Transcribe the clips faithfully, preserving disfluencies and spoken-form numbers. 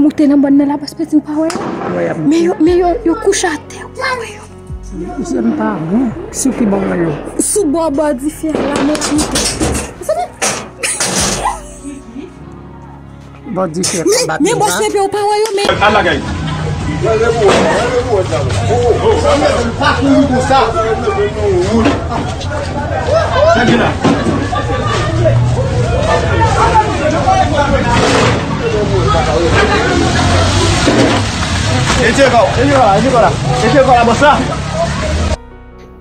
monter dans bonne là parce que tu pas mais mais yo couche à terre c'est pas bon c'est qui bon là sous bon body fier la mais bon c'est pas mais pas mais oh,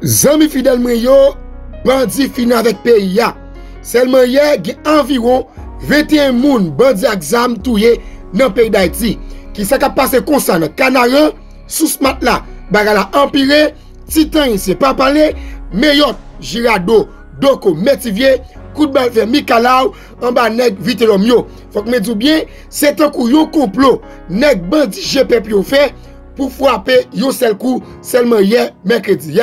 Zami fidèle Mrio, bandit fini avec pays. Seulement hier, il y a environ vingt et un moun bandit exam touye dans le pays d'Haïti. Qui s'est passé comme ça, Canaran, Sous Matla, Bagala Empire, Titan, c'est pas parlé, Meillot, Girado, Doko, Métivier, Coup de balle vers Mikalaou, en bas Neg Vitel'Homme. Faut que me dis bien, c'est un coup yon complot, Neg Bandi G P Pio fait, pour frapper yon seul coup, seulement hier, mercredi.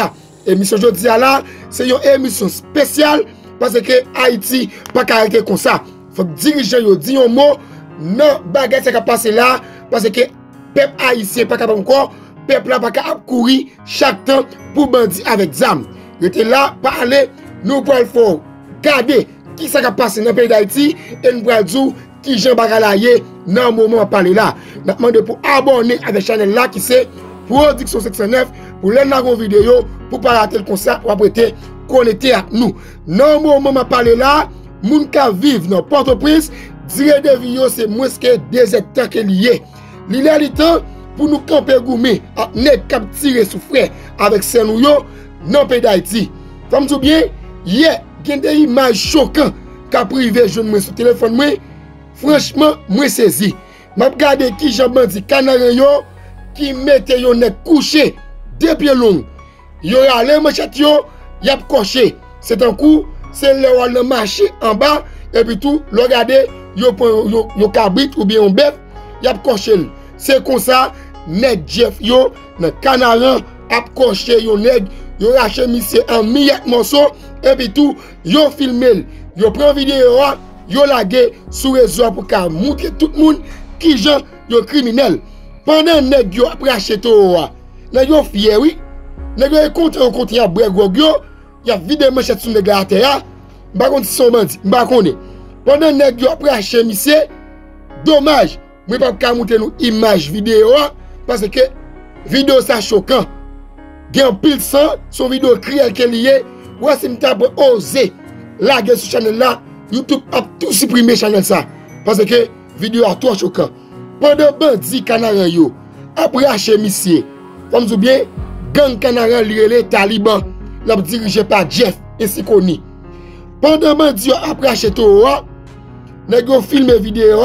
Émission jodi à la, c'est une émission spéciale, parce que Haïti, pas caractère comme ça. Faut que dirigeant yon dit un mot, non, bagay s'est passé là, parce que peuple haïtien pas capable encore peuple là pas capable courir chaque temps pour bandit avec zam. Rete là parler nous pour faut garder qui ça qui passe dans pays d'Haïti et nous pour dire qui Jean bagalaye dans moment parler là. N'a demandé pour abonner avec channel là qui c'est Production cinq cent neuf pour les narons vidéo pour pas rater le concert pour apprêter connecter à nous. Dans moment parler là, moun ka vivre dans Port-au-Prince dire de Vio c'est moins que deux hectares qui lié. L'île est temps pour nous camper gourmet, ne cap tirer sous frère avec ces nouveaux non pays d'Haïti. Comme tout bien, hier, yeah, des images choquantes qu'a privé jeune moi sur téléphone moi. Franchement, moi saisi. M'a regardé qui j'en bandi canarien yo qui mettait yo nez couché deux pieds longs. Yo allé manchette yo, y a coché. C'est un coup, c'est le le marché en bas et puis tout, le regarder yo yo yo cabrit ou bien on bête. Y a coché. C'est comme ça, nèg Jeff yo, nan Canaran a coché yo nèg, yo rache misé en milliard morceau et puis tout, yo filmé, yo prend vidéo, yo lagué sur réseau pour ka montrer tout le monde qui gens yo criminel. Pendant nèg yo a rache to, nèg yo fier oui. Nèg yo compte on compte ya brego yo, y a vidé manchette sous nèg à terre. M'pa konn son bandi, m'pa konn. Pendant nèg yo a rache misé, dommage. Je ne peux pas monter nos images vidéo parce que vidéo ça choquant. Il y a un pile de sang, son vidéo crielle qui est liée. Ou si je tape osé, la guerre sur channel là, YouTube a tout supprimé channel ça. Parce que vidéo a trop choquant. Pendant bandit canaran yo, après acheter monsieur, comme vous bien, gang canaran lié les talibans, l'a dirigé par Jeff et Sikoni. Pendant bandit après acheter tout, nous filmé vidéo.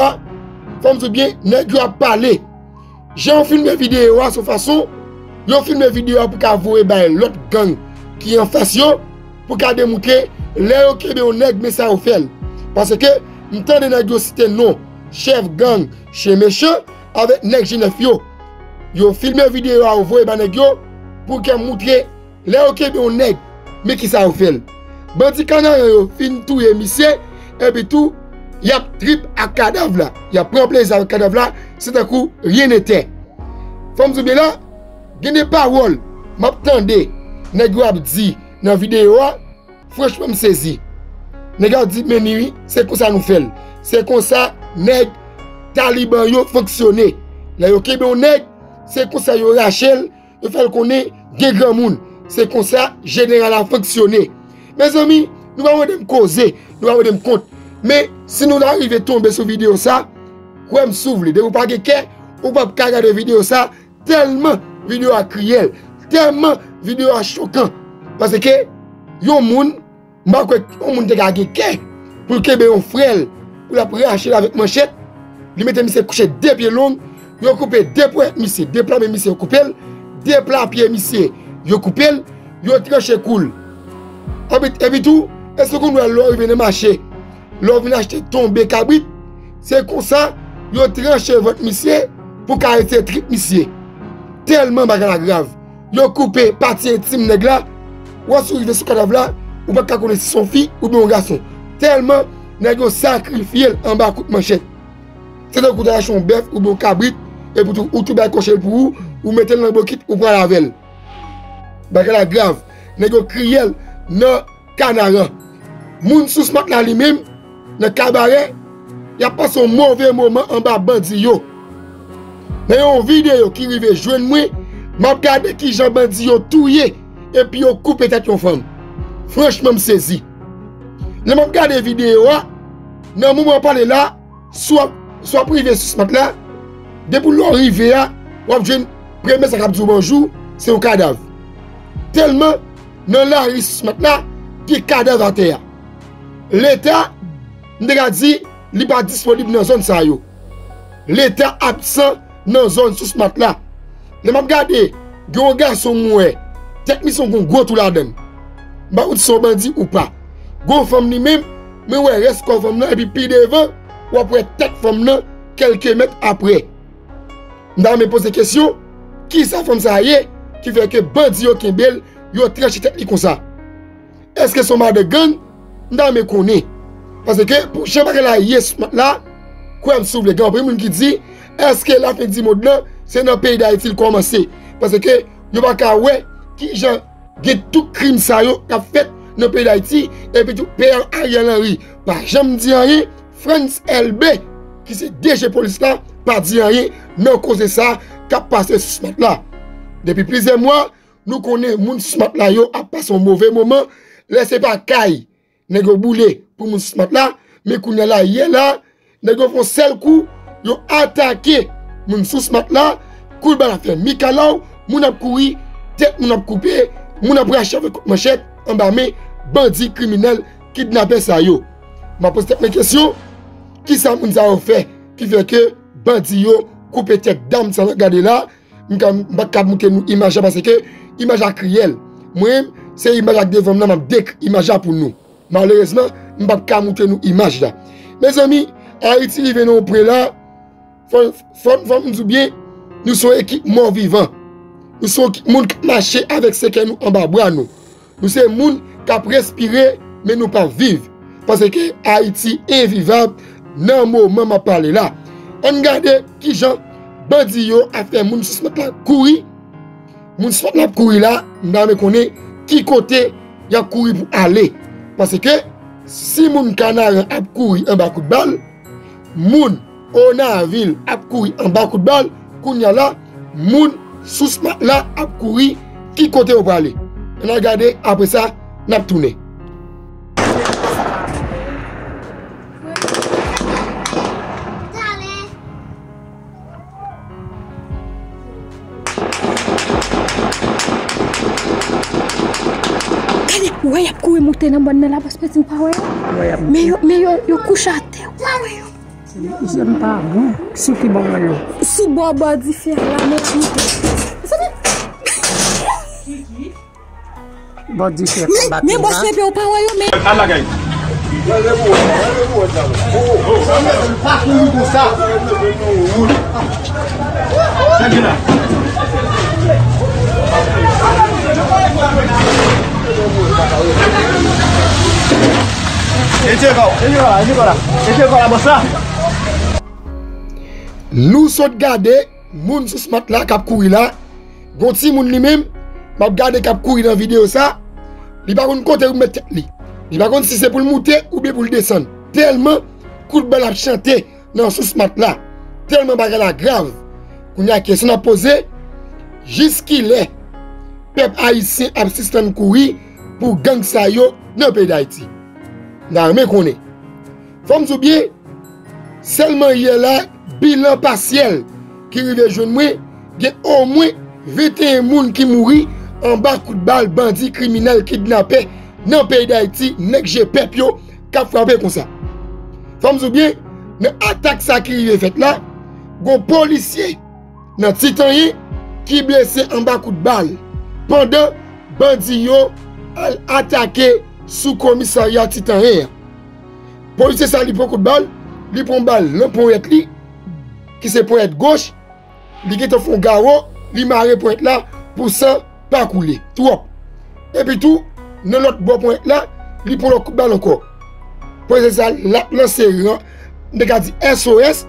Comme tout bien, nèg yo a parlé. J'en filme des vidéos à sa façon. Yo filme des vidéos pour qu'a voyer ba l'autre gang qui en face yo pour qu'a démontrer les OK be on nèg mais ça on fait parce que m'tande nèg yo cité non chef gang chez méchant avec nèg G neuf yo. Yo filme des vidéos à voyer ba nèg yo pour qu'a montrer les OK be on nèg mais qui ça on fait. Bandi canaran yo fin tout émissé et puis tout il y a trip à cadavre là, il y a pris plaisir à cadavre là, c'est un coup, rien n'était. Femme Zoubé là, il y a des paroles, je m'attendais, je dit dans la vidéo, franchement, je saisi. Je dit, mais oui, c'est comme ça nous fait. C'est comme ça, les talibans ont fonctionné. Les talibans, c'est comme ça, ils Rachel, ils font qu'on est des grands monde. C'est comme ça, général a fonctionné. Mes amis, nous allons causer, nous allons compte. Mais si nous arrivons à tomber sur vidéo ça, vous me souvenez de vous pas quelqu'un, ou pas regarder vidéo ça, tellement vidéo à crier, tellement vidéo à choquant. Parce que, yon moun, m'a quoi, yon moun te gagné quelqu'un, pour que yon frère, pour la préhacher avec manchette, lui mette monsieur couché deux pieds longs, yon coupé deux points monsieur, deux plats monsieur yon coupé, deux plats pieds monsieur, yon coupé, yon tranché cool. Et puis tout, est-ce qu'on doit l'arriver de marcher? L'on vient acheter tombé cabrit, c'est comme ça, yon tranche votre monsieur pour arrêter trip monsieur. Tellement bagala grave. Yon coupé partie intime nèg la, ou sourive sous cadavre là, ou pas connaître son fille ou bien un garçon. Tellement nèg yo sacrifié en bas coup de manchette. C'est un coup d'argent bœuf ou bon cabrit, et pour tout, ou tout va cocher pour vous, ou mettez le bokit ou prendre la velle. Parce que la grave, nous avons crié dans Canaran. Moun sous Matla lui-même, dans le cabaret, il a passé un mauvais moment en bas bandit. Mais une vidéo qui arrive, je moi, je regarde qui j'en bandit touillé et puis on coupe tête une femme. Franchement, je me saisis. Je regarde la vidéo, dans le moment où on parle là, soit privé sous Matla, depuis l'arrivée, on a une première sac à dire bonjour, c'est un cadavre. Tellement, dans la rue sous Matla, il y a un cadavre à terre. L'État, nous avons dit, il n'est pas disponible dans la zone ça. L'État absent dans la zone sous Matla. Nous avons regardé, il y a un garçon moué, tête mission qu'on gros tout là-dedans. Je ne sais pas si c'est un bandit ou pas. Il y a une femme lui-même, mais il reste une femme là, et puis plus devant, ou après tête femme là, quelques mètres après. Nous avons posé la question, qui est cette femme ça y est, qui fait que les bandits qui sont belles, ils ont tranché tête comme ça. Est-ce que son mal de gang? Non, mais qu'on est. Parce que pour chaque fois que la yes là, quoi me souffle, quand on qui dit, est-ce que la fin du monde là, c'est dans le pays d'Haïti qui commence? Parce que nous ne pouvons pas qui gens tout crime ça yo a fait dans le pays d'Haïti et puis tout pays Ariel Henry. Par jamais dit rien, Franz L B, qui c'est D G police là, pas dit rien, non cause ça, qui a passé ce matin là. Depuis plusieurs mois, nous connaissons moun ce matin là yo a passé un mauvais moment. Laissez pas caille, nego boule pour mon smat là, mais qu'on a là, yé là, nego font seul coup, yo attaqué mon smat là, coup de balle à faire, Mikalaou, moun ap kouri, tête moun ap coupé, moun ap braché avec manchette, en bas mais, bandit criminel, kidnappé sa yo. Ma pose mes questions, qui ça moun sa fait, qui fait que bandit yo, coupé tête dame, ça regarde là, m'ka kap mouté nou image parce que, image à criel, moi-même, c'est l'image avec des femmes, je vais image pour nous. Malheureusement, je ne vais pas montrer nos images. Mes amis, Haïti, ils viennent au près là. Il faut nous oublier, nous sommes une équipe mort vivant. Nous sommes des gens qui marchent avec ce que nous en bas bras. Nous sommes des gens qui respirent, mais nous ne pas vivre. Parce que Haïti est vivable dans le moment où je parle là. On regarde qui gens, bandits, a fait des gens qui se mettent à courir. Les gens qui se mettent à courir là, nous ne connaissons pas. Qui côté il a couru pour aller parce que si moun Canaran a couru en bas coup de balle moun Onaville a couru en bas coup de balle kounya là moun sous là a couru qui côté pour aller on a regardé après ça n'a tourné. Oui, il y a monté dans bonne là parce que c'est pas mais mais yo couche à terre. J'aime pas bon. Si qui bon là. Si bon bon différent là mais bon différent. Mais moi c'est pas ouais mais à la gagne. Nous sommes gardés, moun sous matla kap kouri la. Gonti moun li même, m'a gardé kap kouri dans vidéo ça. Li pa konn kote ou met tête li. Li pa konn si c'est pour le monter ou bien pour le descendre. Tellement coup de balle a chanté dans sous matla. Tellement bagarre la grave. Qu'on a question à poser jusqu'il est peuple haïtien assistant kouri pour gang sa yo dans le pays d'Haïti. L'armée qu'on est. Femme Zoubie, seulement il y a là, bilan partiel qui arrive jeune moi, il y a au moins vingt et un personnes qui mourent en bas coup de balle, bandits, criminels, kidnappés dans le pays d'Haïti, nek j'ai pepio, qui a frappé comme ça. Femme Zoubie, mais attaque ça qui arrive fait là, gon policier dans Titanien qui blessé en bas coup de balle. Pendant bandits yo attaqué sous commissariat Titan Air. Policier ça li prend coup de balle, li prend balle, le poète li qui c'est poète gauche, li gete fond garo, li marre poète là pour ça pas couler. Trop. Et puis tout, dans l'autre bon poète là, li prend le coup de balle encore. Policier ça la lancer, de ka di S O S,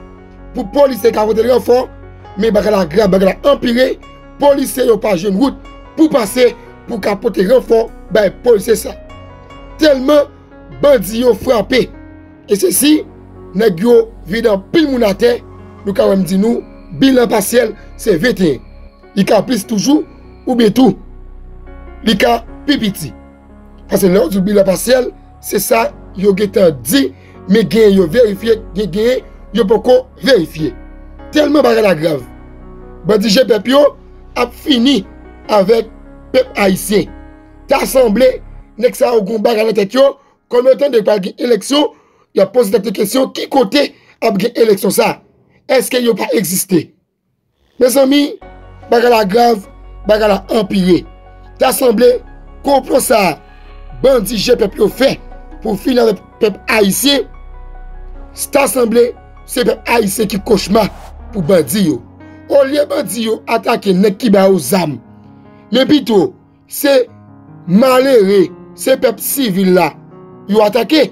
pour police qui a des renforts, mais la grave, la empirée, police n'a pas de route pour passer, pour capoter renfort, ben police ça. Tellement, bandits ont frappé. Et ceci, nous avons vu dans pile moun à terre, nous avons dit nous, bilan partiel, c'est vingt et un. Il caprice toujours, ou bien tout. Il cap pipiti. Parce que lors du bilan partiel, c'est ça, il a dit, mais il a vérifié, il a beaucoup vérifié. Tellement bagay la grave. Bandi G P yo a fini avec peuple haïtien. T'assemblé, nek sa ou gon bagay la tête yo, comme le temps de pas gen élection, il a posé cette question, qui côté a gen élection ça? Est-ce qu'il n'a pas existé? Mes amis, bagay la grave, bagay la empiré. T'assemblé, comprend ça. Bandi G P yo fait pour finir avec peuple haïtien. T'assemblé, c'est peuple haïtien qui cauchemar pour bandi yo. Au lieu bandi yo attaquer nek ki ba aux âmes. Mais plutôt, c'est malheureux, c'est peuple civil là. Yo attaqué.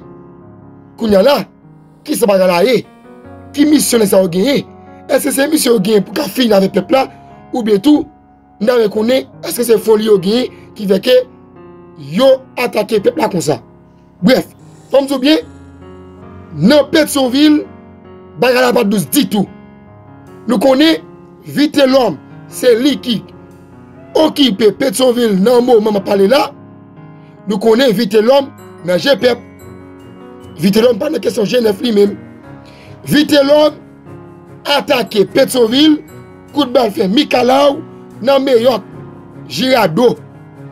Kounya là, qui se bagarre là et qui missionne ça au gagné. Est-ce que c'est mission au gagné pour finir avec peuple là ou bien tout n'a reconnaît est-ce que c'est folie au gagné qui veut que yo attaquer peuple là comme ça. Bref, comme vous bien dans Pétion-Ville bagarre pas douze dit tout. Nous connaissons Vitel'Homme, c'est lui qui occupe Pétionville dans le moment où je parle là. Nous connaissons Vitel'Homme dans G P E P. Vitel'Homme, pas de question G neuf lui-même. Vitel'Homme attaque Pétionville, coup de balle fait Mikalaou, dans Mayotte, Girado,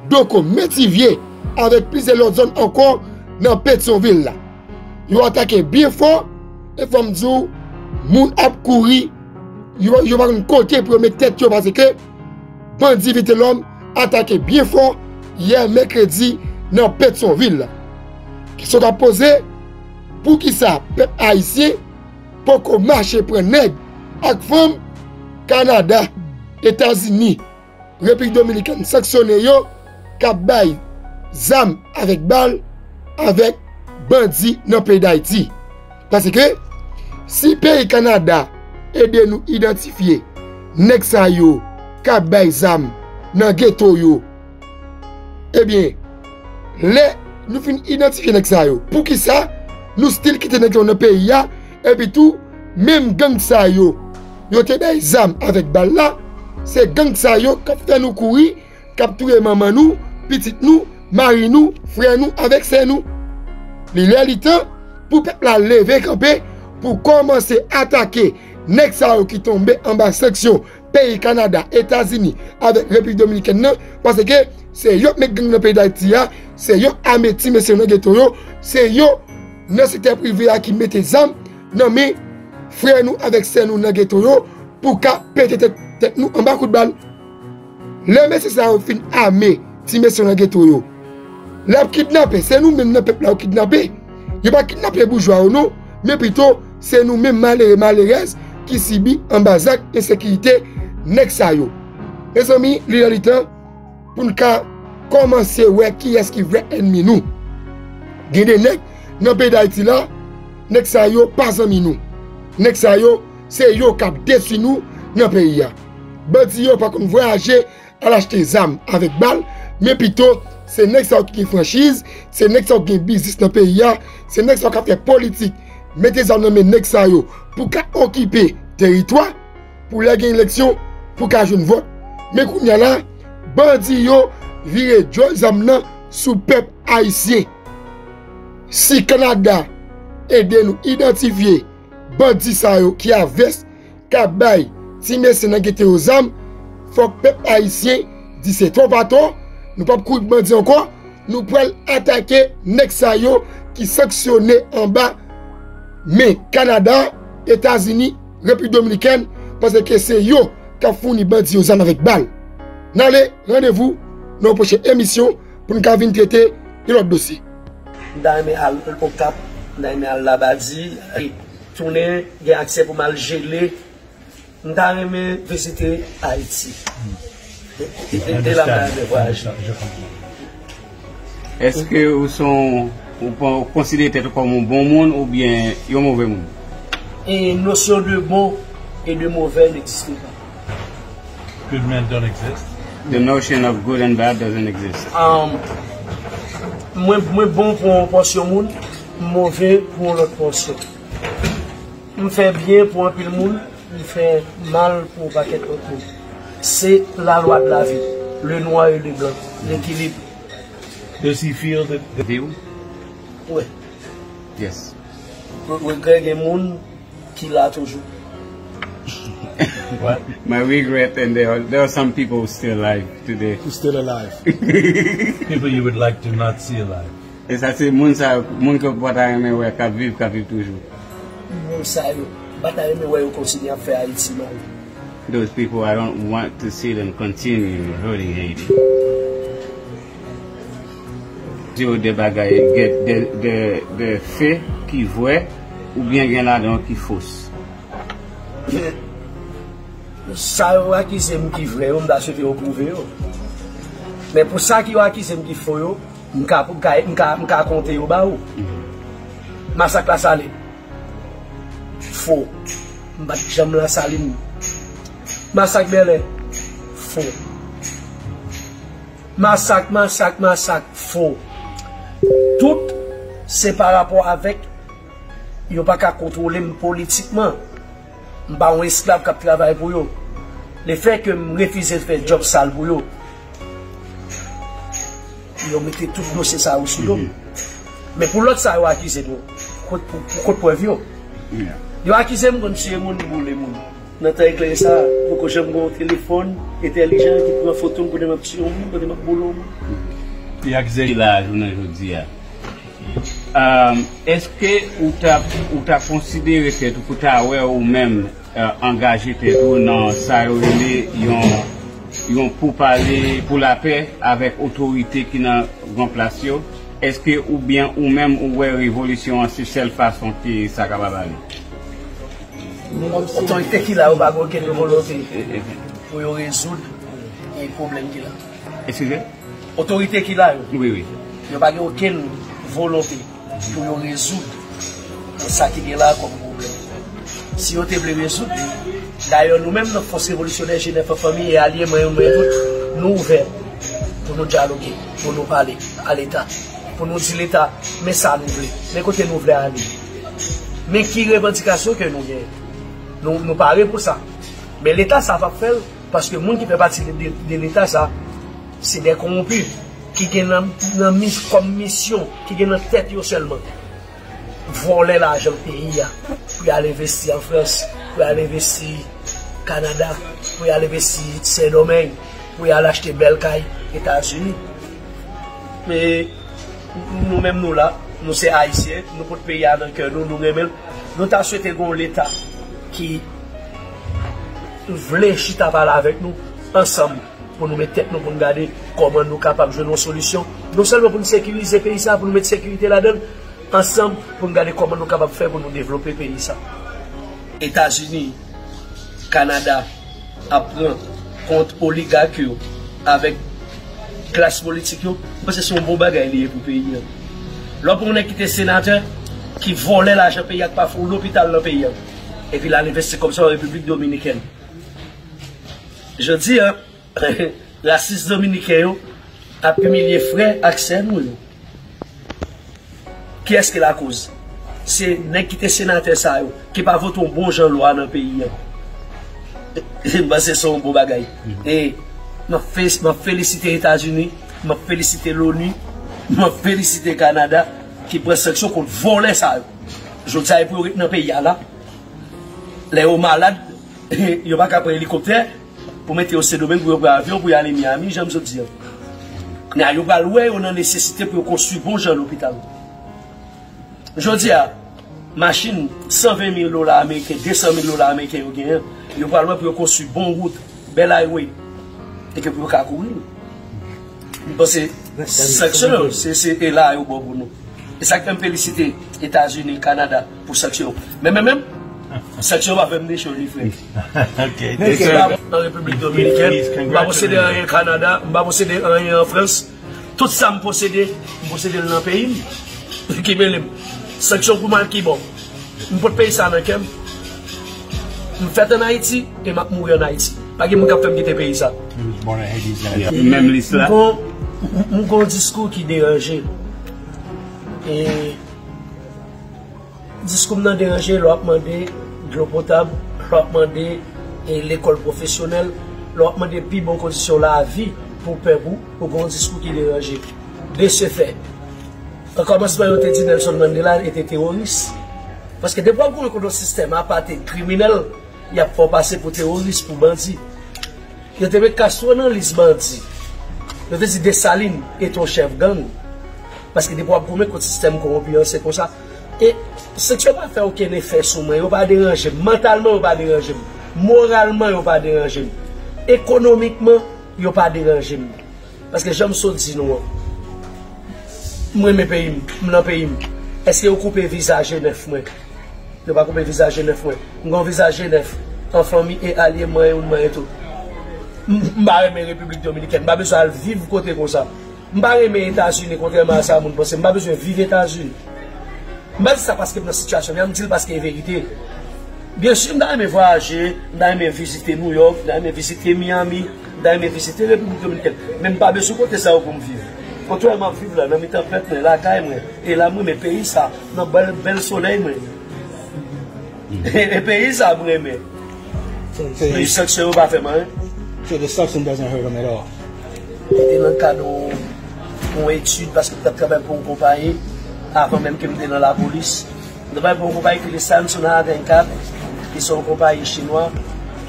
Doko, Métivier, avec plusieurs autres zones encore dans Pétionville là. Ils attaquent bien fort, et comme je dis, moun ap kouri. Ils vont nous côté pour mettre tête parce que Bandi Vitel'Homme attaqué bien fort hier mercredi dans Pétionville. Qui sont posés pour qui ça, peuple haïtien, pour qu'on marche pour nèg avec femme, Canada, États-Unis, République Dominicaine, sanctionné yo, k'ap bay zam avec balle, avec bandit dans le pays d'Haïti. Parce que si pays Canada, aidez nous identifier nexa yo kabay zam nan ghetto yo eh bien les nous fin identifier nexa yo pour qui ça nous style quitter dans pays ya et puis tout même gang sa yo yo te bay zam avec balle là c'est gang sa yo qui fait nous courir capturer maman nous petite nous mari nous frère nous avec c'est nous les réalités pour peuple la lever camper pour commencer à attaquer Nexao qui tombe en bas section pays Canada, États-Unis avec République Dominicaine parce que c'est yo qui gang dans pays d'Haïti, c'est yo ameti monsieur dans ghetto, c'est yo dans secteur privé qui met des armes non mais frère nous avec c'est nous dans ghetto pour qu'a péter tête nous en bas coup de balle. Le monsieur ça au fin armé ti monsieur dans ghetto. L'a kidnapper, c'est nous même dans peuple là kidnapper. Yo pas kidnapper bourgeois ou non, mais plutôt c'est nous même malheureux malheureuses qui subit en basac insécurité nexayo. Mes amis, l'identité pour nous commencer ouais qui est-ce qui vrai ennemi nous. Gende nek dans pays d'Haïti là, nexayo pas ami nous. Nexayo c'est yo qui détruit nous dans pays là. Bandi yo pas comme voyager à l'acheter des armes avec balle, mais plutôt c'est nexayo qui franchise, c'est nexayo qui business dans pays là, c'est nexayo qui fait politique. Mettez des armes dans nexayo pour qu'à occuper territoire pour la gagner élection pour qu'à jouer une vote mais qu'on y a là bandi yo viré Joyce amnan sous peuple haïtien si Canada aide nous identifier bandi sa yo qui a veste kabay si mes sénagité aux âmes faut que peuple haïtien dit c'est trop bateau nous pas coup de bandi encore nous pouvons attaquer nexayo qui sanctionné en bas mais Canada États-Unis, République Dominicaine, parce que c'est yo qui fournit bandi aux armes avec balle. N'allez, rendez-vous dans la prochaine émission pour nous venir traiter de l'autre dossier. D'ailleurs, le Pocap, d'ailleurs, la Badi, tourner, il y a accès pour mal geler. D'ailleurs, visiter Haïti. Dès la base de voyage. Est-ce que vous sont, vous considérez comme un bon monde ou bien un mauvais monde? et notion de bon et de mauvais n'existe pas. Good men don't exist. The notion of good and bad doesn't exist. Um, moins, moins bon pour une portion de monde, mauvais pour l'autre portion. On fait bien pour un peu de monde, on fait mal pour un paquet d'autres monde. C'est la loi de la vie, le noir et le blanc, l'équilibre. Does he feel the, the view? Oui. Yes. Regret des gens qui l'a toujours. What? My regret, and there are, there are some people who still alive today. Who still alive? People you would like to not see alive. Et ça c'est moun ça, moun que bataille mais ouais, qui vivent, qui vivent toujours. Moun ça, bataille mais ouais, on continue à faire Haïti mal. Those people, I don't want to see them continue hurting Haiti. Yo des bagailles, des des des faits qui vrais ou bien il y en a donc qui fausses. Ça ouais qui c'est qui vrai, on doit se faire prouver. Mais pour ça qui ouais qui c'est qui faux yo, on ca on ca on ca compter au bas ou. Massacre la saline. Faux. On va jamais la saline. Massacre Belé. Faux. Massacre, massacre, massacre, faux. Tout, c'est par rapport avec, ils n'ont pas qu'à contrôler politiquement. Je ne suis pas un esclave qui travaille pour eux. Le fait que je refuse de faire job sale pour eux, ils ont mis tout le dossier ça aussi. Mais pour l'autre, ça, ils ont accusé nous. Pour qu'on puisse vivre. Ils ont accusé nous comme si nous voulions. Nous avons éclairé ça pour que j'aime mon téléphone intelligent qui prend photo pour ma petite pour ma boulot. Il y a que là, je ne dis pas. Est-ce que vous avez considéré que vous avez ou même engagé dans ça pour parler pour la paix avec l'autorité qui n'a pas remplacé? Est-ce que ou bien ou même ou avez révolution en cette façon que ça va aller? L'autorité qui a eu de volonté pour résoudre les problèmes qu'il a. Excusez? L'autorité qui a eu. Oui, oui. Il n'y a eu aucune volonté pour résoudre ce qui est là comme problème. Si on veut résoudre, d'ailleurs nous-mêmes, notre force révolutionnaire G neuf famille et alliés, nous ouverts pour nous dialoguer, pour nous parler à l'État, pour nous dire l'État, mais ça nous voulons, mais côté nous voulons aller. Mais qui revendication que nous avons? Nous, nous parlons pour ça. Mais l'État, ça va faire, parce que les gens qui font partie de, de, de l'État, ça, c'est des corrompus, qui ont comme mission, qui ont en tête seulement. Voler l'argent du pays, pour aller investir en France, pour aller investir au Canada, pour aller investir dans ces domaines, pour aller acheter Belcaille, États-Unis. Mais nous-mêmes, nous là, nous sommes haïtiens, nous sommes pays dans le cœur, nous, nous-mêmes, nous avons souhaité l'État qui voulait chita parler avec nous ensemble pour nous mettre tête, nous pour nous garder comment nous sommes capables de jouer nos solutions, non seulement pour nous sécuriser le pays, pour nous mettre sécurité là-dedans, ensemble pour nous garder comment nous sommes capables de faire pour nous développer le pays. États-Unis, Canada, apprend contre oligarque avec classe politique, parce que c'est un bon bagage lié pour le pays. Lorsque on a quitté sénateur qui volait l'argent pays, qui pas l'hôpital dans le pays. Et puis là, l'investi comme ça en République dominicaine. Je dis, hein, racistes dominicains a humilié frère Axel Mouillou. Qui est-ce que la cause? C'est les qui étaient sénateurs qui pas voté un bon Jean-Loi dans le pays. C'est son bon bagaille. Et je félicite les États-Unis, je félicite l'ONU, je félicite le Canada qui prend sanction contre voler ça. Je dis, pour le pays là. Les hauts malades, ils n'ont pas qu'à prendre l'hélicoptère pour mettre au domaine pour prendre l'avion pour aller à Miami, j'aime ça dire. Mais ils n'ont pas loué, on a nécessité pour construire bon genre l'hôpital. Je dis, machine, cent vingt mille dollars américains, deux cent mille dollars américains, ils n'ont pas loué pour construire bon route, belle highway, et que pour qu'à courir. C'est sanctionneur, c'est là, ils bon pour nous. Et ça, je félicite les États-Unis, le Canada pour sanctionner. Mais même, section va venir chez lui, frère. Ok. Dans la République dominicaine, je ne possède rien au Canada, je ne possède rien en France. Tout ça me possède, je possède dans le pays. Section pour moi qui est bon. Je ne peux pas payer ça dans le pays. fête en Haïti et m'a mouru en Haïti. Pas que mon cap fait quitter pays ça. Même l'islam. Mon grand discours qui dérangeait. Et discours n'a dérangé, l'a demandé de l'eau potable, l'a demandé et l'école professionnelle, l'a demandé plus bonnes conditions de la vie pour Pébou, pour grand discours qui dérangeait. De ce fait, en commençant par dit Nelson Mandela était terroriste. Parce que depuis qu'on a le système à part criminel, il faut passer pour terroriste, pour bandit. Il a été castré dans les bandits. Il a dit Dessalines est ton chef gang. Parce que depuis qu'on a le système corrompu, c'est comme ça. Et ce que je ne peux pas faire aucun effet sur moi, il ne va pas déranger. Mentalement, il ne va pas déranger. Moralement, il ne va pas déranger. Économiquement, il ne va pas déranger. Parce que j'aime ça dire non. Moi, mes pays, mon pays. Est-ce que vous coupez visage G neuf? Vous ne pas couper visage G neuf. Vous avez visage G neuf en famille et alliés, moi et moi et tout. Je ne pas mes République dominicaine. Je pas besoin de vivre côté comme ça. Je ne pas mes États-Unis, contrairement à ça, je n'ai pas besoin de vivre États-Unis. Je ne dis ça parce que dans situation, je dis parce que c'est vérité. Bien sûr, je vais voyager, je vais visiter New York, je vais visiter Miami, je vais visiter la République dominicaine. Même pas besoin de côté ça pour me vivre. Quand tu m'as vu là, dans mes tempêtes, la caille, et là, mes pays, ça, dans le bel soleil, les pays, ça, vous aimez. Mais ça, c'est pas fait mal. So the substance doesn't hurt them at all. Et dans le cadre d'une étude, parce que tu as travaillé pour une compagnie, avant même que je sois dans la police, je travaille pour une compagnie qui est Samsung A vingt-quatre, qui sont une compagnie chinoise,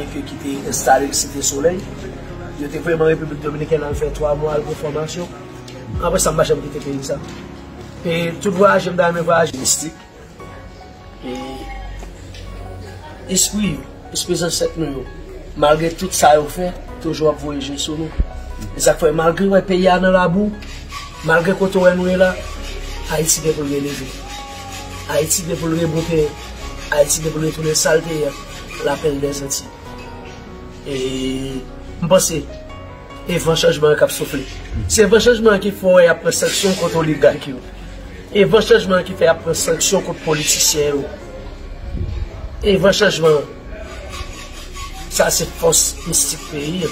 et qui est installée dans Cité Soleil. Je suis vraiment en République dominicaine, j'ai fait trois mois de formation. Après ça, je vais quitter le pays. Et tout voyage, je vais dans un voyage mystique. Et esprit, esprit de cette nous, malgré tout ça, ils ont fait, toujours à voyager sur nous. Et ça fait, malgré le pays dans la boue, malgré que tout est là, Haïti devrait l'élever. Haïti devrait le rebouter. Haïti devrait le tourner saleté, l'appel des Antilles. Et je pense. Et un changement qui a soufflé. C'est un changement qui fait après sanction contre l'oligarchie. Et un changement qui fait après sanction contre les politiciens. Et un changement. Ça, c'est force mystique pays.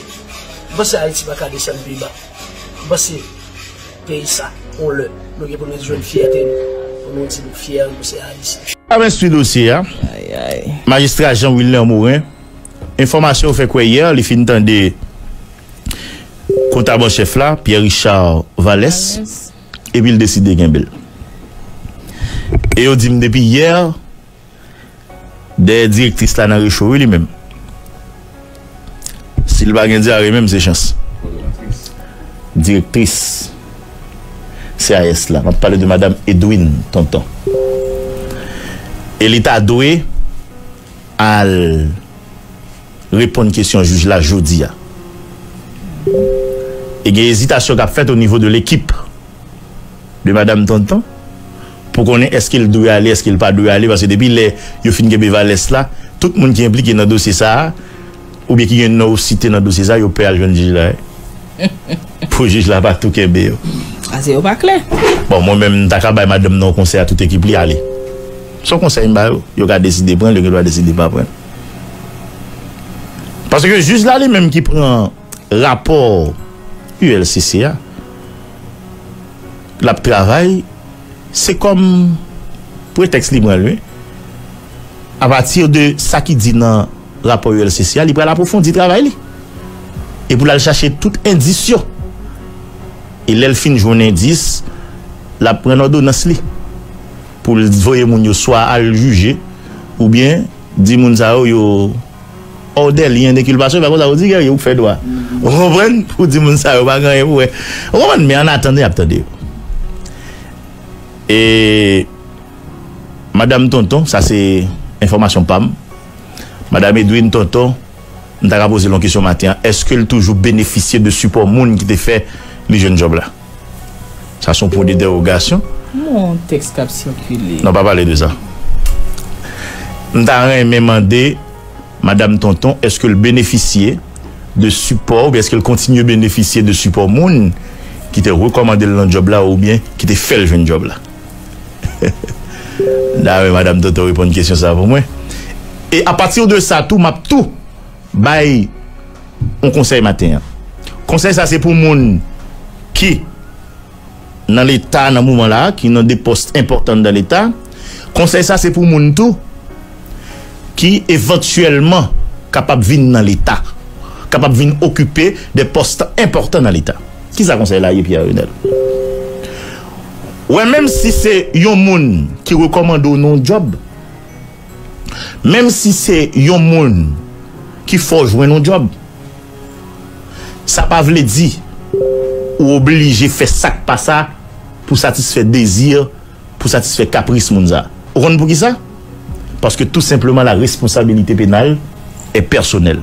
Parce que Haïti va garder son biba. Parce que pays, ça, on le. Nous avons besoin de fierté. On nous dit nous fiers, nous sommes Haïti. Avec ce dossier, magistrat Jean-Wilner Morin, information fait quoi hier, les fins d'année. Comptable chef là, Pierre-Richard Vallès, et puis il décide de gagner. Et on dit depuis hier, des directrices là n'ont rien lui-même. S'il va gagner à lui-même, c'est chance. Directrice C A S là, on parle de madame Edwine Thonton. Elle est adouée à répondre à une question juge là, jeudi. Et il y a hésitation qui a fait au niveau de l'équipe de Madame Thonton pour qu'on ait est-ce qu'il doit aller, est-ce qu'il pas doit aller, parce que depuis les Yofin Gebe Valès là, tout le monde qui est impliqué dans le dossier ça, ou bien qui est non cité dans le dossier ça, il peut aller juge là. Pour juge là, pas tout Kébé. Ah, c'est pas clair. Bon, moi-même, je vais Madame non conseil à toute équipe, il aller. Son conseil, il a décidé de prendre, il doit décider de pas prendre. Parce que juge là, lui-même qui prend. Rapport U L C C A, la travail, c'est comme prétexte libre lui. À partir de ça qui dit dans le rapport U L C C A, il peut approfondir le travail. Et pour aller chercher toute indice. Et l'elfine journée indice, la prendre ordonnance li. Pour le voyer moun soit à le juger, ou bien dire moun sa yo. Des liens d'inculpation, parce que ça veut dire que vous faites droit. Vous comprenez? Vous dites que ça va gagner. Vous comprenez? Mais en attendant, attendez. Et Madame Thonton, ça c'est information P A M. Madame Edwine Thonton, nous avons posé la question matin. Est-ce qu'elle toujours bénéficié de support moun qui te fait les jeunes jobs là? Ça sont pour des dérogations. Mon texte a circulé. Non, pas parler de ça. Nous avons demandé. Madame Thonton, est-ce que le bénéficier de support, ou bien est-ce qu'elle continue à bénéficier de support moun qui te recommandé le job là, ou bien qui te fait le job là? Madame Thonton répond à une question ça pour moi. Et à partir de ça, tout m'a tout bail on conseil matin. Conseil ça c'est pour moun qui dans l'état dans moment là, qui ont des postes importants dans l'état. Conseil ça c'est pour moun tout qui éventuellement capable venir dans l'état, capable venir occuper des postes importants dans l'état. Qui ça conseil là Pierre Renel? Ouais, même si c'est yon moun qui recommande non job, même si c'est yon moun qui faut jouer non job, ça pas veut dire ou obligé faire ça pas ça pour satisfaire désir, pour satisfaire caprice moun ça. Vous comprenez pour qui ça? Parce que tout simplement la responsabilité pénale est personnelle.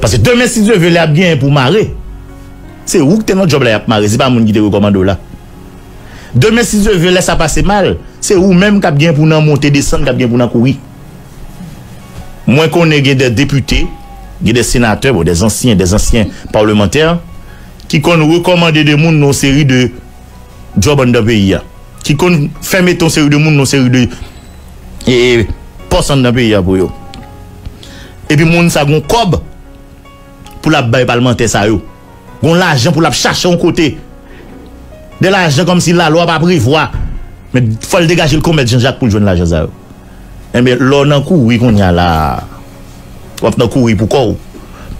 Parce que demain si Dieu veut la bien pour marrer, c'est où que t'es notre job là à marrer, c'est pas moun qui te recommande là. Demain, si je veux laisser passer mal, c'est ou même qui bien pour nous monter, descendre, qui bien pour nous courir. Moi, qu'on ait des députés, des sénateurs, bon, des anciens, des anciens parlementaires, qui qu'on recommande des monde dans série de jobs dans le pays, qui qu'on ferme ton série de monde dans série de et postes dans le pays pour eux. Et puis monde ça gon cob pour la bail parlementaire ça yo. Gon l'argent pour la chercher en côté. De l'argent comme si la loi pas prévoit. Mais il faut le dégager le commerce Jean-Jacques pour jouer l'argent ça. Eh bien, l'on en courri qu'on y a là. On en courri pour quoi?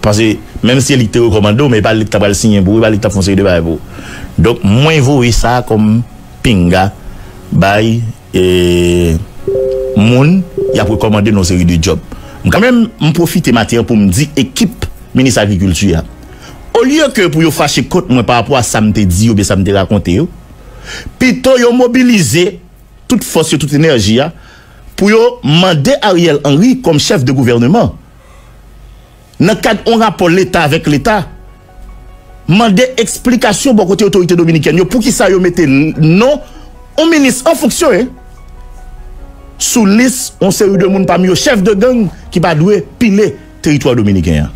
Parce que même si elle était recommandée, mais pas l'état le signer pour, pas l'état foncé de bail pour. Donc, moins vaut ça comme pinga, bail et moun, il a recommandé nos séries de jobs. Quand même, je profite matière pour me dire équipe ministre agriculture. Au lieu que pour vous fâcher contre moi par rapport à ça me dit ou ça me raconté, plutôt vous mobilisez toute force et toute énergie pour demander à Ariel Henry comme chef de gouvernement. Dans le cadre on rapport l'État avec l'État, demander explication pour côté autorité dominicaine. Pour qui ça vous mettez non au ministre en fonction eh? Sous liste, on série de monde parmi les chefs de gang qui va doué piler territoire dominicain.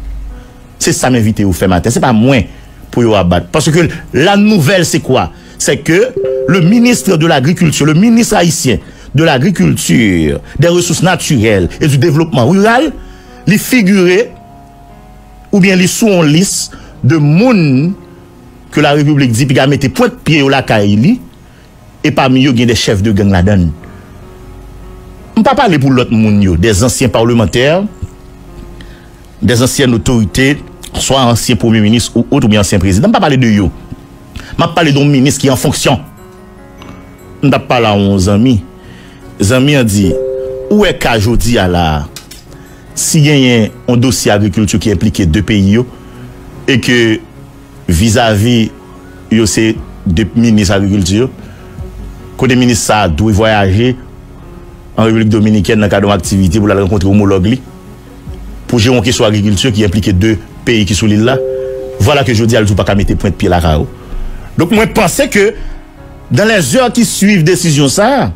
C'est ça m'inviter au fait matin. C'est pas moins pour vous abattre. Parce que la nouvelle, c'est quoi? C'est que le ministre de l'Agriculture, le ministre haïtien de l'Agriculture, des Ressources naturelles et du Développement rural, les figurait ou bien les sous en liste de moun que la République dit qu'il a mis point de pied au la Kaili et parmi eux, il y a des chefs de gang là-dedans. On ne peut pas parler pour l'autre moun, des anciens parlementaires, des anciennes autorités, soit ancien premier ministre ou autre, ou bien ancien président. Je ne vais pas parler de yo. Je vais parler d'un ministre qui est en fonction. Je ne vais pas parler aux amis. Les amis ont dit, où est qu'aujourd'hui, si il y a un dossier agriculture qui implique deux pays, et que vis-à-vis ces deux ministres agriculture, quand les ministres doivent voyager en République dominicaine dans le cadre d'activité pour la rencontrer homologue, pour gérer une question agriculture qui implique deux pays qui sont l'île là, voilà que je dis à l'autre pas mettre point de pied là. Donc moi pensais que dans les heures qui suivent décision ça,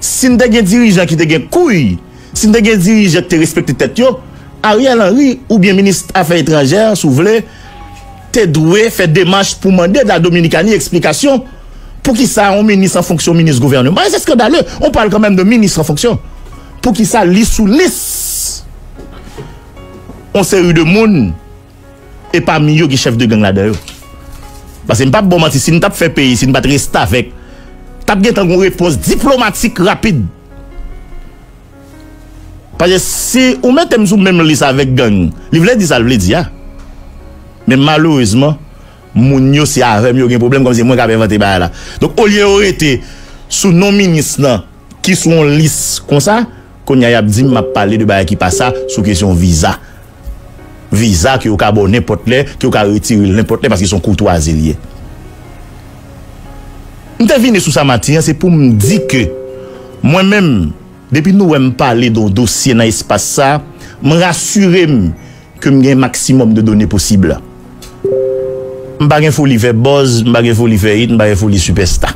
si nous avons des dirigeants qui te couille, si nous avons des dirigeants qui respectent tête yo, Ariel Henry ou bien ministre affaires étrangères souvle te doué faire démarche pour demander de la Dominicanie explication pour qui ça un ministre en fonction ministre gouvernement. C'est scandaleux, on parle quand même de ministre en fonction. Pour qui ça liste sous liste on série de monde et parmi eux qui chef de gang là-dedans. Parce que pas bon mentir, si nous t'a fait pays, si nous pas rester avec, t'a bien une réponse diplomatique rapide. Parce que si on met même sous même liste avec gang, il veut dire ça, il veut dire. Mais malheureusement, moun yo c'est avec yo un problème comme c'est moi qui avait inventé là. Donc au lieu d'être sous nos ministres qui sont en liste comme ça, qu'on y a dit m'a parlé de bail qui passe ça sous question visa. Visa qui au cas bon n'importe les, qui au cas retirer n'importe les parce qu'ils sont courtoisiers liés. Nous devine sous ça matin, c'est pour me dire que moi-même depuis nous on parler d'un dossier dans espace ça, me rassurer que j'ai un maximum de données possibles. M'pas rien folie faire buzz, m'pas rien folie faire hit, m'pas rien folie superstar.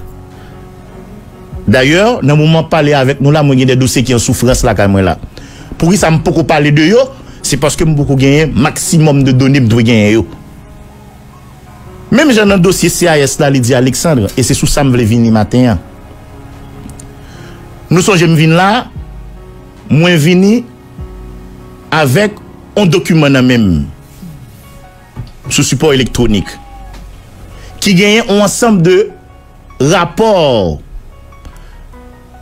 D'ailleurs, dans moment parler avec nous là, moi j'ai des dossiers qui en souffrance là quand même là. Pour qui ça me peut parler de yo? C'est parce que je beaucoup gagner maximum de données me doit gagner. Même j'ai un dossier C A S là, il dit Alexandre, et c'est sous ça que je veux venir matin. Nous sommes venus là, moi venu avec un document même sous support électronique qui gagne un ensemble de rapports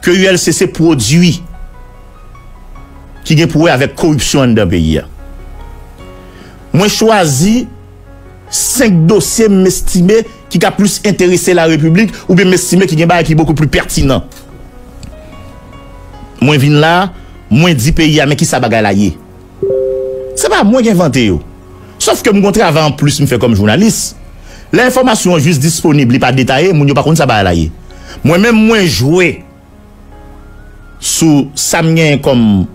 que U L C C produit qui gagne pour avec corruption dans le pays. Moi choisi cinq dossiers m'estimer qui a plus intéressé la République ou bien m'estimer qui est beaucoup plus pertinent. Moi vin là, moi dix pays mais qui ça bagay la yé. C'est pas moi qui inventé yo. Sauf que mon travail en plus me fait comme journaliste. L'information juste disponible, pas détaillée, mon yo pas contre ça bagay la yé. Moi même moi jouer sous samien comme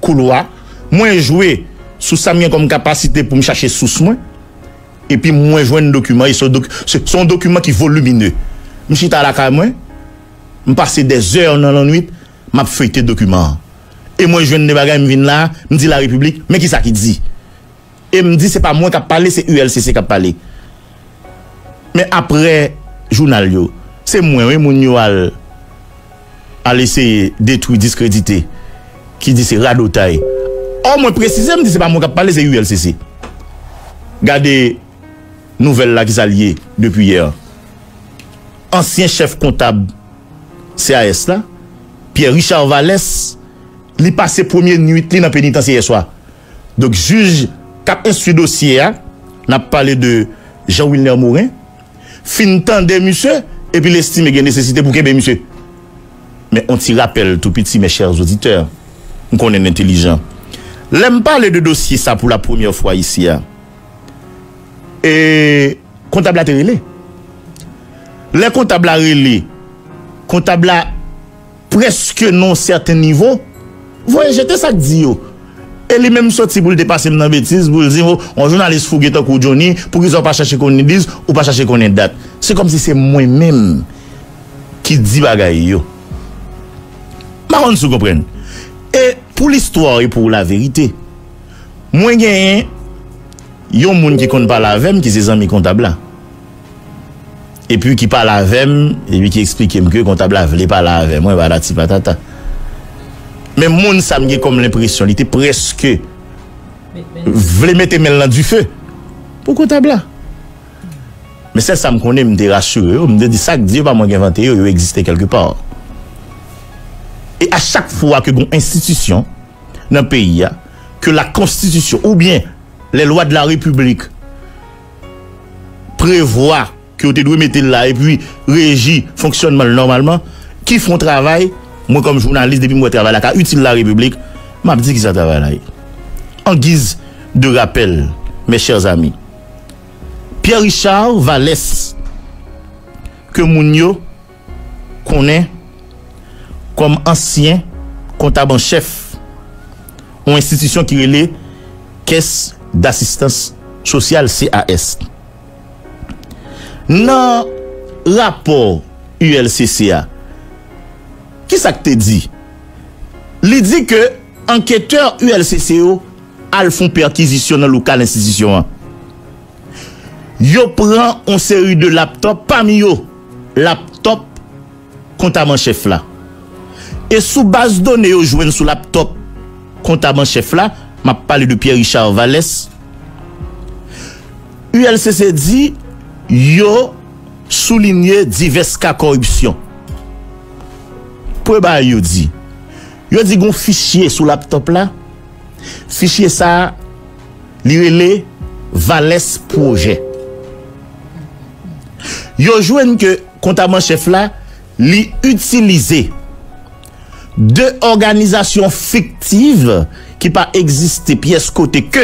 couloir, moi jouer sous samien comme capacité pour me chercher sous moi. Et puis moi joindre document, ils sont doc son document qui volumineux. Je suis à la caméra, je passe des heures dans la nuit, m'a feuilleté document. Et moi joindre des bagages, je viens là, me dit la République, mais qui ça qui dit? Et me dit c'est pas moi qui a parlé, c'est U L C C qui a parlé. Mais après journal yo, c'est moi oui mon yo al a laissé détruire, discréditer qui dit c'est radotay. Oh moi préciser me dit c'est pas moi qui a parlé, c'est U L C C. Regardez nouvelle là qui s'allie depuis hier. Ancien chef comptable C A S là, Pierre-Richard Vallès, il passe première nuit dans le pénitencier soir. Donc juge cap instruit dossier a, n'a parlé de Jean-Wilner Morin, fin tendez monsieur et puis l'estime qu'il y a nécessité pour qu'il monsieur. Mais on t'y rappelle tout petit mes chers auditeurs, on connaît intelligent. L'aime parler de dossier ça pour la première fois ici a. Et comptable a relé. Les comptables a relé. Comptable a presque non certain niveau. Voyez, j'étais ça que dit. Et les mêmes sorti pour le dépasser dans la bêtise, pour le dire, on journaliste fougue tant que Johnny, pour qu'ils n'ont pas cherché qu'on dise ou pas cherché qu'on ait date. C'est comme si c'est moi-même qui dit bagaille yo. Maron se comprenne. Et pour l'histoire et pour la vérité, moi gagne. Yon moun qui connaît pas la vem qui ses amis comptable et puis qui parle la vem et puis qui explique que comptable la vle pas la vem moi ba ti patata mais moun ça me comme l'impression il était presque vle mettre mel dans du feu pour comptable là mais ça ça me connaît me te rassurer me dit ça que Dieu pas moi inventé yo existait quelque part et à chaque fois que gon institution dans pays que la constitution ou bien les lois de la République prévoient que vous devez mettre là et puis régit fonctionnement normalement. Qui font travail, moi comme journaliste, depuis moi travaille là, utile la République, m'a dit qui ça travaille là. En guise de rappel, mes chers amis, Pierre-Richard Vallès, que Mounio connaît comme ancien comptable en chef, une institution qui relève caisse d'assistance sociale C A S. Dans le rapport U L C C A, qui ça te dit? Il dit que enquêteur U L C C O a fait perquisition dans le local institution. Yo prend une série de laptops parmi yo laptop comptable chef là. Et sous base données yo joine sous laptop comptable chef là. M'a parlé de Pierre-Richard Vallès. U L C C dit, yo souligné divers cas corruption. Pour bah yo dit, yo dit gon fichier sous laptop là, fichier ça, l'irélé Vallès projet. Yo jouen que comptable chef là, li utilisé deux organisations fictives qui pas exister pièce côté que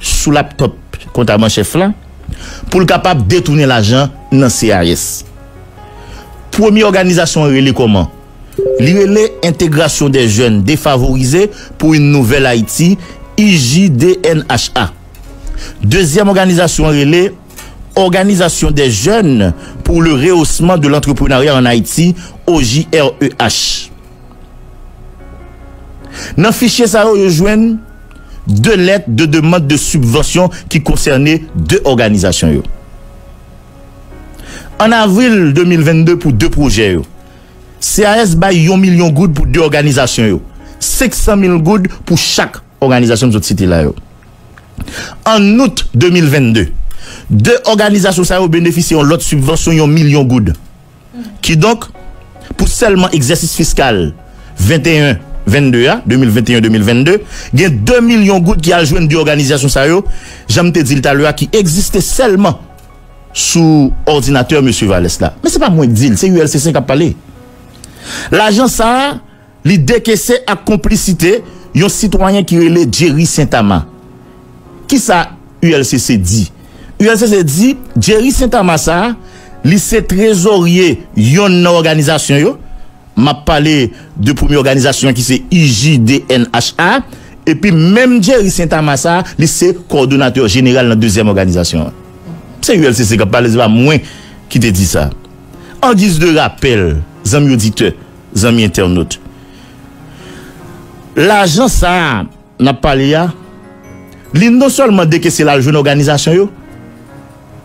sous laptop comptable chef là pour capable détourner l'argent dans C A S. Première organisation relé comment? Relé intégration des jeunes défavorisés pour une nouvelle Haïti I J D N H A. Deuxième organisation relé organisation des jeunes pour le rehaussement de l'entrepreneuriat en Haïti O J R E H. Dans le fichier, ça rejoint deux lettres de demande de subvention qui concernaient deux organisations. Yo. En avril deux mille vingt-deux, pour deux projets, yo. C A S baille un million de gouttes pour deux organisations. Yo. six cent mille gouttes pour chaque organisations de cité là. En août deux mille vingt-deux, deux organisations ça ont bénéficié de l'autre subvention de un million de goudes. Qui donc, pour seulement exercice fiscal vingt et un vingt-deux, deux mille vingt et un deux mille vingt-deux, il y a deux millions de gouttes qui a joué une organisation ça yo, j'aime te dire tout à l'heure qui existait seulement sous ordinateur monsieur Vallès là. Mais c'est pas moi qui dis, c'est U L C C qui a parlé. L'agent ça l'idée que c'est à complicité un citoyen qui est le Djeri Saint-Ama. Qui ça U L C C dit? U L C C dit Djeri Saint-Ama ça, lycée trésorier une organisation yo. M'a parlé de première organisation qui c'est I J D N H A et puis même Djeri Saint-Ama ça, lycée coordonnateur général dans deuxième organisation. C'est U L C C qui a parlé, c'est pas moins qui te dit ça. En guise de rappel, amis auditeurs, amis internautes, l'agent ça n'a pas là, non seulement dès que c'est la jeune organisation yo,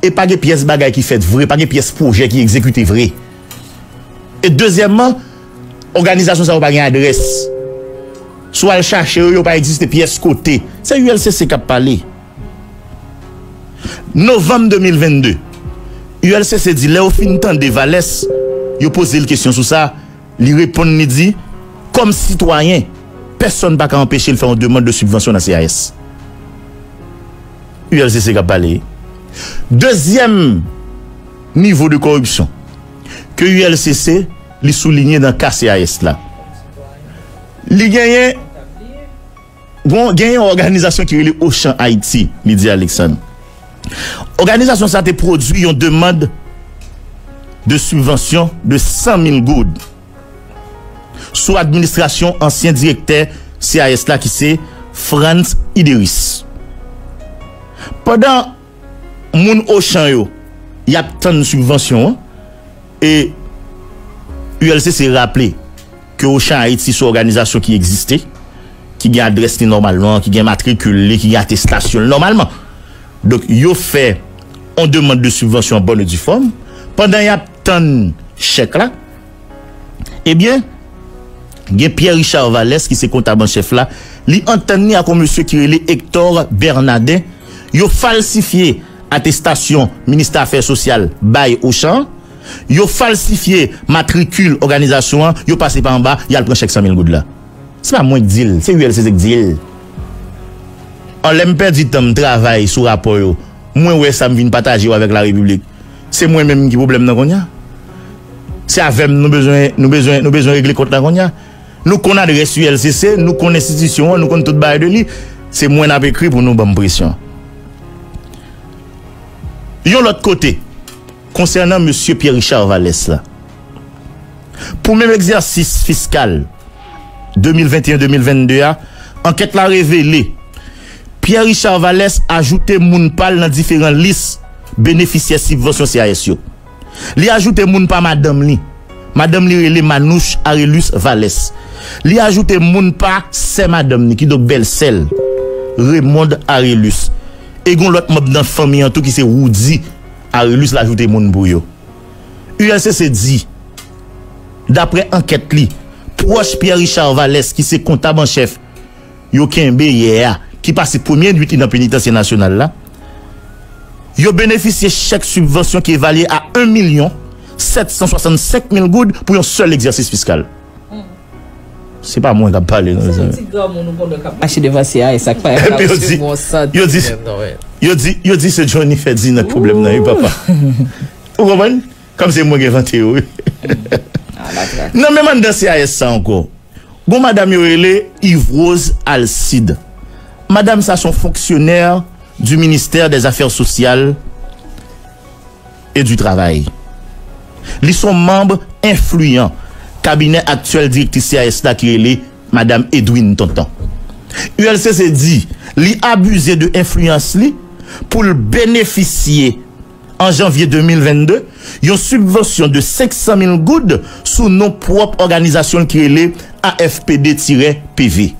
et pas des pièces bagaille qui fait vrai, pas des pièces projet qui exécute vrai. Et deuxièmement, organisation ça n'a pas d'adresse. Soit elle cherche, il n'y a pas de pièces côté. C'est U L C C qui a parlé. novembre deux mille vingt-deux, U L C C dit là au fin temps de Vallès, il pose une question sur ça, il répond il dit comme citoyen, personne ne peut empêcher de faire une demande de subvention dans C A S. U L C C qui a parlé. Deuxième niveau de corruption que U L C C li souligné dans C A S là. Li gagne bon gagne une organisation qui est le Ochan Haïti, li dit Alexandre. Organisation ça te produit une demande de subvention de cent mille goudes sous administration ancien directeur C A S là qui c'est Franz Ideris. Pendant moun Ochan yo, y a tant de subventions et U L C C rappelé que Ochan Haïti c'est une organisation qui existait, qui a adresse normalement, qui a matriculé, qui a attestation normalement. Donc, yo fait, on demande de subvention en bonne et due forme. Pendant y a tant de chèques là, eh bien, il y a Pierre-Richard Vallès qui c'est comptable en chef là, li entendu à comme monsieur Kirély Hector Bernardin, yo falsifié attestation ministère affaires sociales bail Ochan, yo falsifié matricule organisation, yo passé par en bas, y a le prend chèque cent mille gouttes là. C'est pas moi qui dis, c'est U L C C qui dit. On l'aime perdre du temps de travail sur rapport yo. Moi ouais ça me vient partager avec la République. C'est moi même qui problème dans Konya. C'est avec nous besoin nous besoin nous besoin régler compte dans Konya. Nous qu'on adresse U L C C, nous qu'on institution, nous qu'on tout bail de lui, c'est moi n'a écrit pour nous bonne pression. Yon l'autre côté concernant monsieur Pierre-Richard Vallès là. Pour même exercice fiscal deux mille vingt et un deux mille vingt-deux, enquête l'a révélé Pierre-Richard Vallès ajouté Mounpal dans différentes listes bénéficiaires subvention C A S. Li ajouté Mounpal madame li. Madame li relé Manouche Arielus Vales. Li ajouté Mounpal c'est madame li qui donc belle celle Raymond Arielus. Et gon l'autre membre dans famille en tout qui c'est Woody Arielus l'a ajouté moun pour yo. U L C C dit d'après enquête li proche Pierre-Richard Vallès qui c'est comptable en chef yo kenbe yeah. Qui passe premier nuit dans la pénitentiaire nationale là, ils ont bénéficié chaque subvention qui est évaluée à un million sept cent soixante-cinq mille goudes pour un seul exercice fiscal. Mm. C'est pas moi qui parle. Acheter devant C A S, ça pas un bon sens. Yo dit, yo dit, yo dit c'est Johnny fait dit notre problème là, papa. Vous comprenez? Comme c'est moi qui inventé. Non mais même dans C A S ça encore. Bon madame Yorele, Ivrose Alcide. Madame ça son fonctionnaire du ministère des Affaires sociales et du Travail. Ils sont membres influents cabinet actuel directrice C A S là qui est les madame Edwine Thonton. U L C C dit li abuser de influence li pour bénéficier en janvier deux mille vingt-deux une subvention de cinq cent mille goudes sous nos propres organisations qui est les A F P D P V.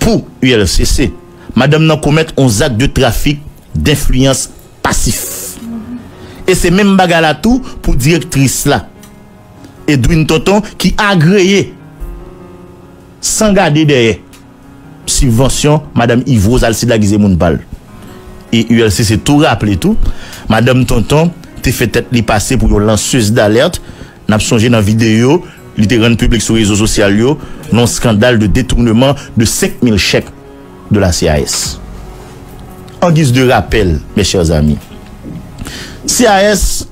Pour U L C C, madame n'a commis un acte de trafic d'influence passif. Mm-hmm. Et c'est même bagala tout pour directrice là. Edwine Thonton qui agréé sans garder derrière subvention madame Ivrose Alcide la mon bal. Et U L C C c'est tout rappelé tout. Madame Thonton t'es fait tête les passer pour une lanceuse d'alerte. N'a pas changé dans vidéo, il était rendu public sur les réseaux sociaux non scandale de détournement de cinq mille chèques de la C A S. En guise de rappel, mes chers amis, C A S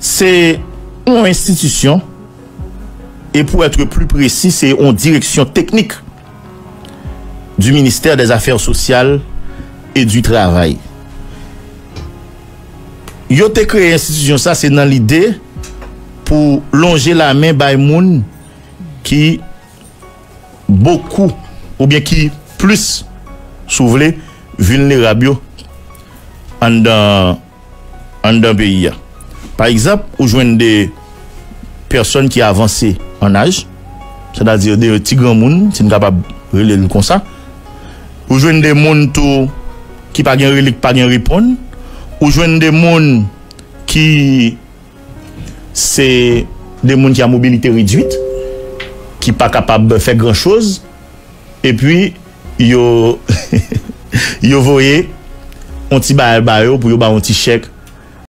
c'est une institution et pour être plus précis, c'est une direction technique du ministère des Affaires sociales et du travail. Yo te créé institution ça c'est dans l'idée pour longer la main by moun qui beaucoup ou bien qui plus souvle vulnérable en dans en dans pays. Par exemple, ou joindre des personnes qui avancent en âge, c'est-à-dire des petits grands moun, c'est capable relever comme ça. Ou joindre des moun tout qui pas gen relique, pas gen répondre, ou joindre des monde qui c'est des monde qui a mobilité réduite, qui pas capable de faire grand chose, et puis yo yo voyez on ti bail bail pour yo ba on ti chèque